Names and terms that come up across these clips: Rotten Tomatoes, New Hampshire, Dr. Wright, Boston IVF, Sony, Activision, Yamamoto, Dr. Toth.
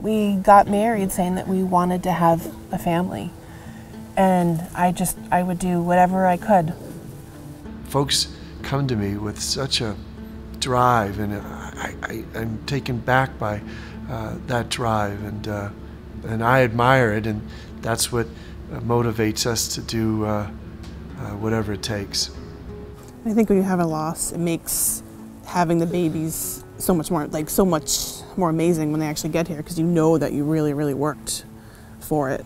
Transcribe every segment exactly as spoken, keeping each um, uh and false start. we got married saying that we wanted to have a family. And I just, I would do whatever I could. Folks come to me with such a drive, and I, I, I'm taken back by uh, that drive, and, uh, and I admire it, and that's what motivates us to do uh, uh, whatever it takes. I think when you have a loss, it makes having the babies so much more, like so much more amazing when they actually get here, because you know that you really, really worked for it.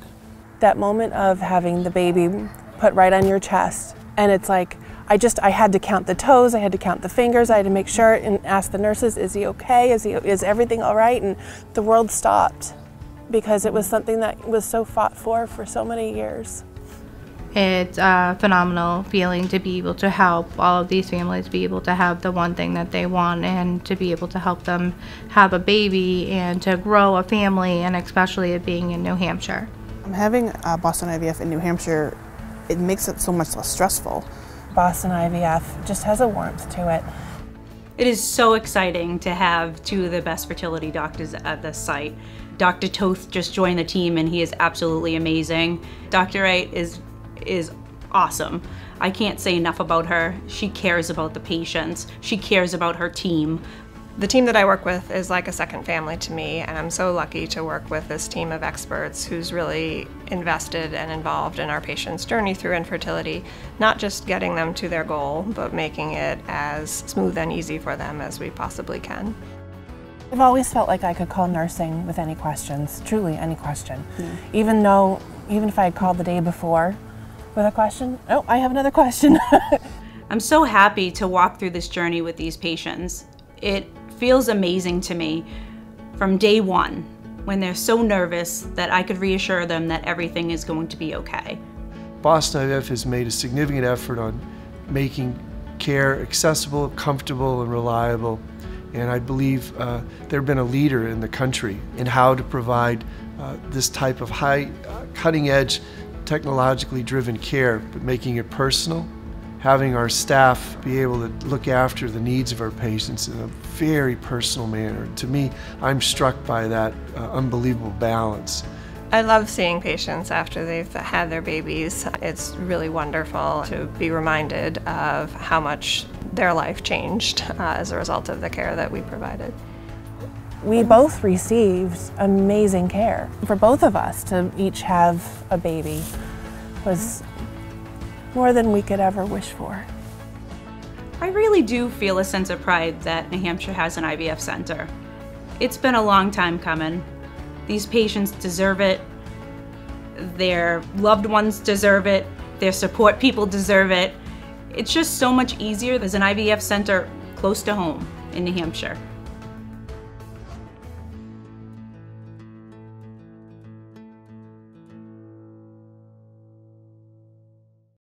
That moment of having the baby put right on your chest, and it's like, I just, I had to count the toes, I had to count the fingers, I had to make sure and ask the nurses, is he okay, is, he, is everything all right? And the world stopped, because it was something that was so fought for for so many years. It's a phenomenal feeling to be able to help all of these families be able to have the one thing that they want, and to be able to help them have a baby and to grow a family, and especially it being in New Hampshire. Having uh, Boston I V F in New Hampshire, it makes it so much less stressful. Boston I V F just has a warmth to it. It is so exciting to have two of the best fertility doctors at this site. Doctor Toth just joined the team, and he is absolutely amazing. Doctor Wright is is awesome. I can't say enough about her. She cares about the patients. She cares about her team. The team that I work with is like a second family to me, and I'm so lucky to work with this team of experts who's really invested and involved in our patients' journey through infertility, not just getting them to their goal, but making it as smooth and easy for them as we possibly can. I've always felt like I could call nursing with any questions, truly any question. Mm. Even though, even if I had called the day before with a question, oh, I have another question. I'm so happy to walk through this journey with these patients. It feels amazing to me from day one, when they're so nervous, that I could reassure them that everything is going to be okay. Boston I V F has made a significant effort on making care accessible, comfortable, and reliable. And I believe uh, they've been a leader in the country in how to provide uh, this type of high, uh, cutting-edge, technologically driven care, but making it personal. Having our staff be able to look after the needs of our patients in a very personal manner. To me, I'm struck by that uh, unbelievable balance. I love seeing patients after they've had their babies. It's really wonderful to be reminded of how much their life changed uh, as a result of the care that we provided. We both received amazing care. For both of us to each have a baby was more than we could ever wish for. I really do feel a sense of pride that New Hampshire has an I V F center. It's been a long time coming. These patients deserve it. Their loved ones deserve it. Their support people deserve it. It's just so much easier. There's an I V F center close to home in New Hampshire.